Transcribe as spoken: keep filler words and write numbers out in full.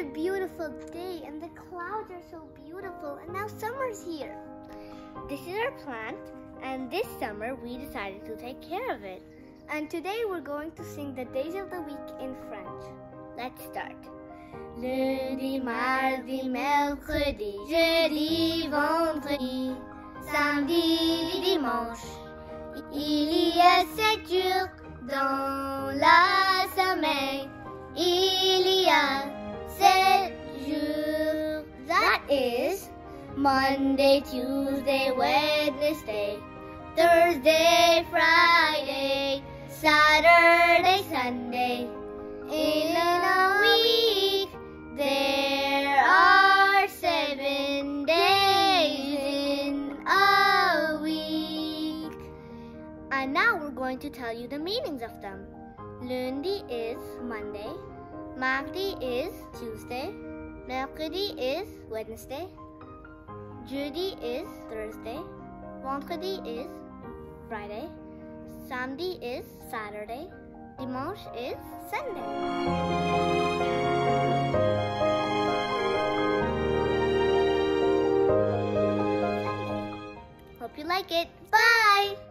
a beautiful day and the clouds are so beautiful, and now summer's here. This is our plant, and this summer we decided to take care of it. And today we're going to sing the days of the week in French. Let's start. Lundi, mardi, mercredi, jeudi, vendredi, samedi, dimanche. Il y a sept jours dans la semaine. Il y a sept jours. That is Monday, Tuesday, Wednesday, Thursday, Friday, Saturday, Sunday. In a week, there are seven days in a week. And now we're going to tell you the meanings of them. Lundi is Monday, mardi is Tuesday, mercredi is Wednesday, jeudi is Thursday, vendredi is Friday, samedi is Saturday, dimanche is Sunday. Hope you like it. Bye!